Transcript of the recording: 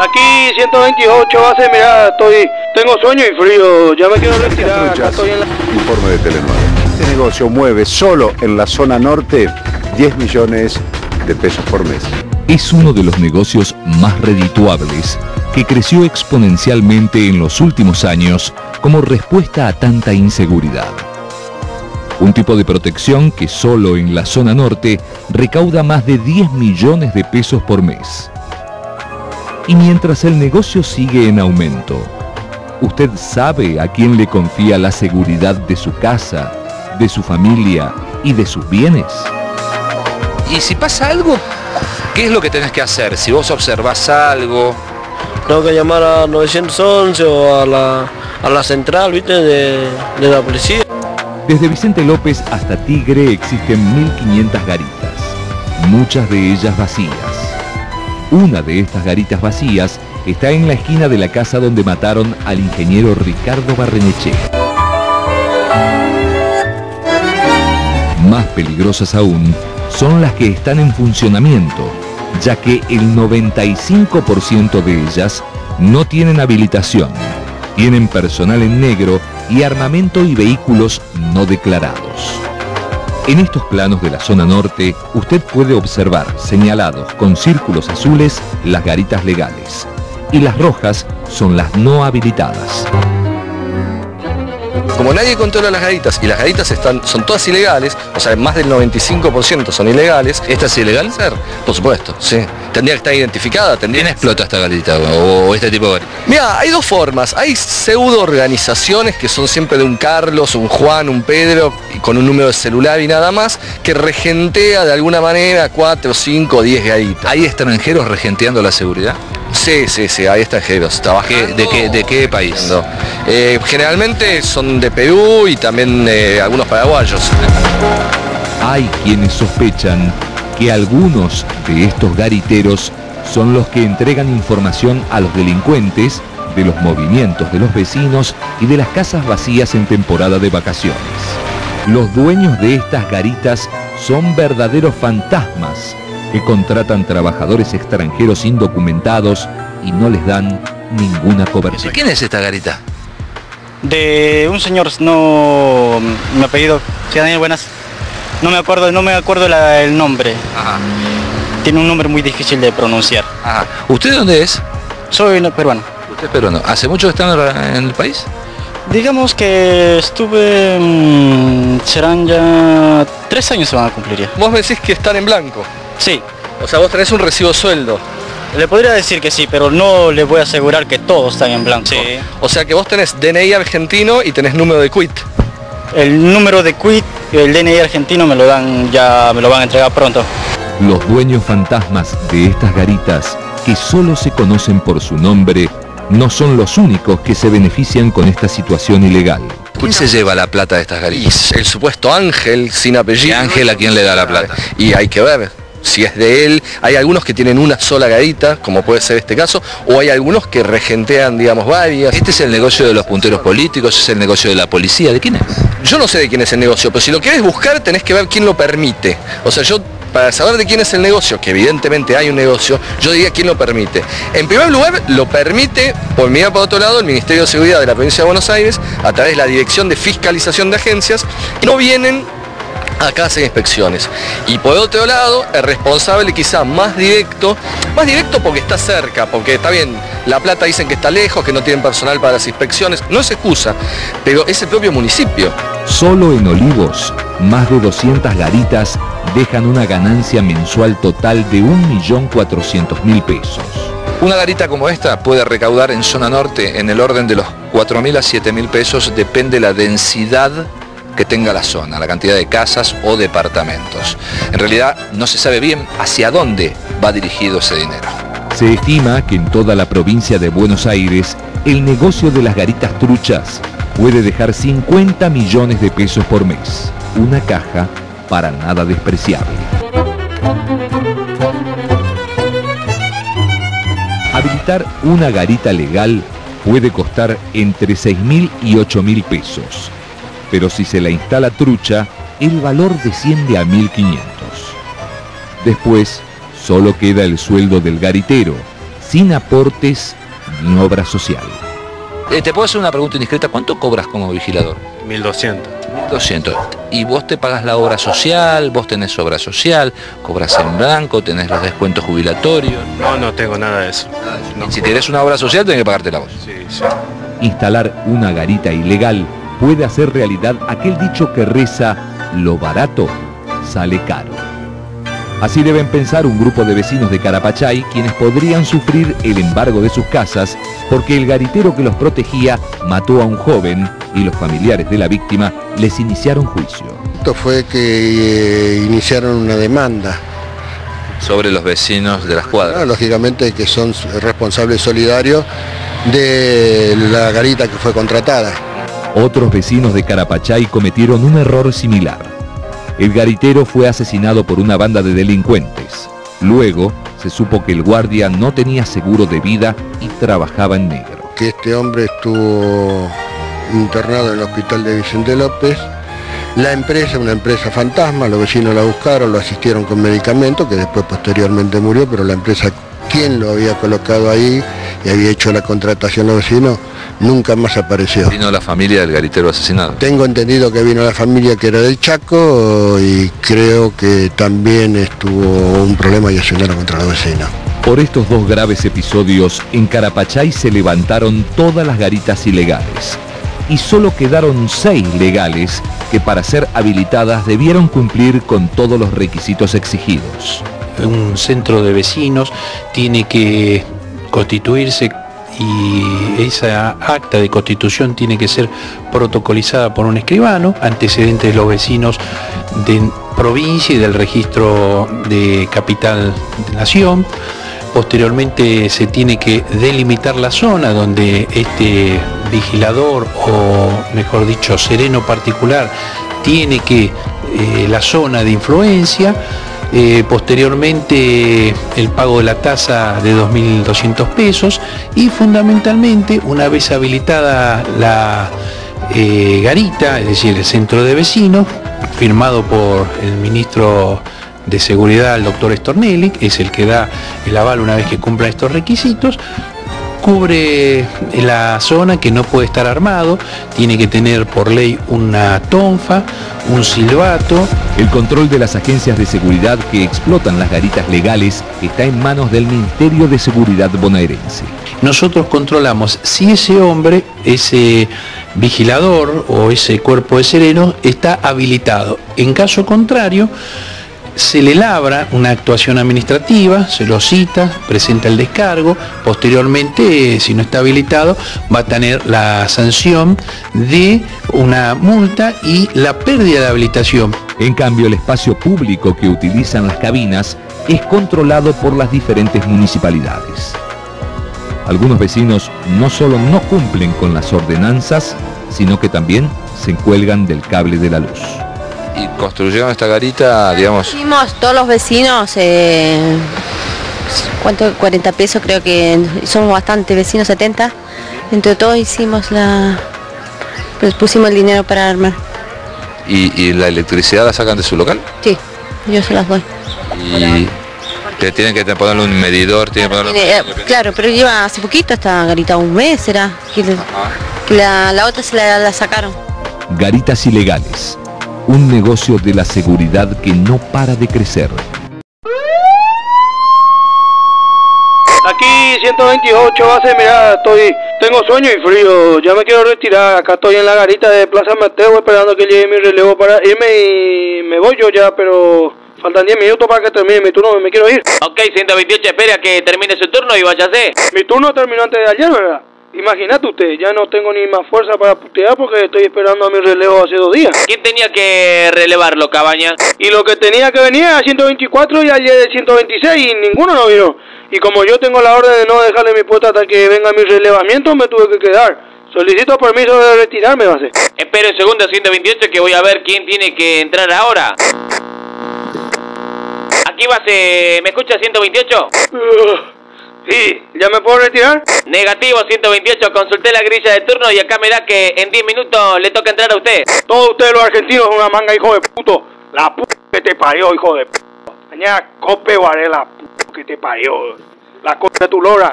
Aquí 128 base, mirá, tengo sueño y frío, ya me quiero retirar, acá estoy en la... Informe de Telenueva. Este negocio mueve solo en la zona norte 10 millones de pesos por mes. Es uno de los negocios más redituables que creció exponencialmente en los últimos años como respuesta a tanta inseguridad. Un tipo de protección que solo en la zona norte recauda más de 10 millones de pesos por mes. Y mientras el negocio sigue en aumento, usted sabe a quién le confía la seguridad de su casa, de su familia y de sus bienes. Y si pasa algo, ¿qué es lo que tenés que hacer? Si vos observás algo... Tengo que llamar a 911 o a la central, ¿viste? De la policía. Desde Vicente López hasta Tigre existen 1.500 garitas, muchas de ellas vacías. Una de estas garitas vacías está en la esquina de la casa donde mataron al ingeniero Ricardo Barreneche. Más peligrosas aún son las que están en funcionamiento, ya que el 95% de ellas no tienen habilitación, tienen personal en negro y armamento y vehículos no declarados. En estos planos de la zona norte, usted puede observar señalados con círculos azules las garitas legales y las rojas son las no habilitadas. Como nadie controla las garitas y las garitas son todas ilegales, o sea, más del 95% son ilegales, ¿esta es ilegal? Por supuesto, sí. Tendría que estar identificada, tendría... ¿Quién explota esta garita o este tipo de garita? Mira, hay dos formas. Hay pseudo organizaciones que son siempre de un Carlos, un Juan, un Pedro, y con un número de celular y nada más, que regentea de alguna manera 4, 5, 10 garitas. ¿Hay extranjeros regenteando la seguridad? Sí, sí, sí, hay extranjeros. ¿De qué país? No. Generalmente son de Perú y también algunos paraguayos. Hay quienes sospechan que algunos de estos gariteros son los que entregan información a los delincuentes de los movimientos de los vecinos y de las casas vacías en temporada de vacaciones. Los dueños de estas garitas son verdaderos fantasmas que contratan trabajadores extranjeros indocumentados y no les dan ninguna cobertura. ¿De quién es esta garita? De un señor, no me apellido, si Daniel Buenas, no me acuerdo el nombre. Ajá. Tiene un nombre muy difícil de pronunciar. Ajá. ¿Usted dónde es? Soy peruano. ¿Usted es peruano? ¿Hace mucho que están en el país? Digamos que estuve, serán ya 3 años se van a cumplir ya. ¿Vos me decís que están en blanco? Sí. O sea, vos tenés un recibo sueldo. Le podría decir que sí, pero no le voy a asegurar que todos están en blanco. Sí. O sea que vos tenés DNI argentino y tenés número de quit. El número de quit y el DNI argentino me lo dan, ya me lo van a entregar pronto. Los dueños fantasmas de estas garitas, que solo se conocen por su nombre, no son los únicos que se benefician con esta situación ilegal. ¿Quién se lleva la plata de estas garitas? El supuesto Ángel, sin apellido. ¿Y Ángel a quién le da la plata? Y hay que ver si es de él. Hay algunos que tienen una sola garita, como puede ser este caso, o hay algunos que regentean, digamos, varias. Este es el negocio de los punteros políticos, es el negocio de la policía. ¿De quién es? Yo no sé de quién es el negocio, pero si lo querés buscar tenés que ver quién lo permite. O sea, yo... para saber de quién es el negocio, que evidentemente hay un negocio, yo diría quién lo permite. En primer lugar, lo permite, por mirar para otro lado, el Ministerio de Seguridad de la Provincia de Buenos Aires, a través de la Dirección de Fiscalización de Agencias, que no vienen acá a hacer inspecciones. Y por otro lado, el responsable quizá más directo porque está cerca, porque está bien, La Plata dicen que está lejos, que no tienen personal para las inspecciones, no es excusa, pero es el propio municipio. Solo en Olivos, más de 200 garitas dejan una ganancia mensual total de 1.400.000 pesos. Una garita como esta puede recaudar en zona norte en el orden de los 4.000 a 7.000 pesos, depende la densidad que tenga la zona, la cantidad de casas o departamentos. En realidad no se sabe bien hacia dónde va dirigido ese dinero. Se estima que en toda la provincia de Buenos Aires el negocio de las garitas truchas puede dejar 50 millones de pesos por mes. Una caja para nada despreciable. Habilitar una garita legal puede costar entre 6.000 y 8.000 pesos, pero si se la instala trucha, el valor desciende a 1.500. Después, solo queda el sueldo del garitero, sin aportes ni obra social. Te puedo hacer una pregunta indiscreta, ¿cuánto cobras como vigilador? 1.200. ¿Y vos te pagas la obra social? ¿Vos tenés obra social? ¿Cobras en blanco? ¿Tenés los descuentos jubilatorios? No, no tengo nada de eso. No. Si tenés una obra social tenés que pagártela vos. Sí, sí. Instalar una garita ilegal puede hacer realidad aquel dicho que reza: lo barato sale caro. Así deben pensar un grupo de vecinos de Carapachay, quienes podrían sufrir el embargo de sus casas porque el garitero que los protegía mató a un joven y los familiares de la víctima les iniciaron juicio. Esto fue que iniciaron una demanda. ¿Sobre los vecinos de las cuadras? Bueno, lógicamente que son responsables solidarios de la garita que fue contratada. Otros vecinos de Carapachay cometieron un error similar. El garitero fue asesinado por una banda de delincuentes. Luego se supo que el guardia no tenía seguro de vida y trabajaba en negro. Que este hombre estuvo internado en el hospital de Vicente López. La empresa, una empresa fantasma, los vecinos la buscaron, lo asistieron con medicamentos, que después posteriormente murió, pero la empresa, quien lo había colocado ahí y había hecho la contratación a los vecinos, nunca más apareció. ¿Vino la familia del garitero asesinado? Tengo entendido que vino la familia, que era del Chaco, y creo que también estuvo un problema y accionaron contra los vecinos. Por estos dos graves episodios, en Carapachay se levantaron todas las garitas ilegales y solo quedaron 6 legales que, para ser habilitadas, debieron cumplir con todos los requisitos exigidos. Un centro de vecinos tiene que constituirse y esa acta de constitución tiene que ser protocolizada por un escribano, antecedentes de los vecinos de provincia y del registro de capital de nación. Posteriormente se tiene que delimitar la zona donde este vigilador, o mejor dicho sereno particular, tiene que la zona de influencia. Posteriormente el pago de la tasa de 2.200 pesos y, fundamentalmente, una vez habilitada la garita, es decir, el centro de vecinos, firmado por el ministro de Seguridad, el doctor Stornelli, es el que da el aval una vez que cumpla estos requisitos, cubre la zona que no puede estar armado, tiene que tener por ley una tonfa, un silbato. El control de las agencias de seguridad que explotan las garitas legales está en manos del Ministerio de Seguridad bonaerense. Nosotros controlamos si ese hombre, ese vigilador o ese cuerpo de serenos está habilitado. En caso contrario, se le labra una actuación administrativa, se lo cita, presenta el descargo. Posteriormente, si no está habilitado, va a tener la sanción de una multa y la pérdida de habilitación. En cambio, el espacio público que utilizan las cabinas es controlado por las diferentes municipalidades. Algunos vecinos no solo no cumplen con las ordenanzas, sino que también se cuelgan del cable de la luz. Y construyeron esta garita, digamos... Todos los vecinos, ¿cuánto? 40 pesos creo que... Somos bastantes vecinos, 70. Entre todos hicimos la... Pues pusimos el dinero para armar. ¿Y la electricidad la sacan de su local? Sí, yo se las doy. ¿Y te tienen que ponerle un medidor? Tienen que ponerle... Claro, pero lleva hace poquito esta garita, un mes era. Que la otra se la sacaron. Garitas ilegales. Un negocio de la seguridad que no para de crecer. Aquí 128 base, mirá, tengo sueño y frío, ya me quiero retirar. Acá estoy en la garita de Plaza Mateo esperando que llegue mi relevo para irme y me voy yo ya, pero faltan 10 minutos para que termine mi turno y me quiero ir. Ok, 128, espera que termine su turno y váyase. Mi turno terminó antes de ayer, ¿verdad? Imagínate usted, ya no tengo ni más fuerza para putear porque estoy esperando a mi relevo hace 2 días. ¿Quién tenía que relevarlo, Cabañas? Y lo que tenía que venir a 124 y ayer de 126 y ninguno no vino. Y como yo tengo la orden de no dejarle mi puesto hasta que venga mi relevamiento, me tuve que quedar. Solicito permiso de retirarme, base. Espera un segundo, 128, que voy a ver quién tiene que entrar ahora. Aquí, base, ¿me escucha 128? Sí, ¿ya me puedo retirar? Negativo, 128, consulté la grilla de turno y acá me da que en 10 minutos le toca entrar a usted. Todos ustedes los argentinos son una manga, hijo de puto. La puta que te parió, hijo de puto. Mañana cope guaré la puta que te parió. la cosa de tu lora.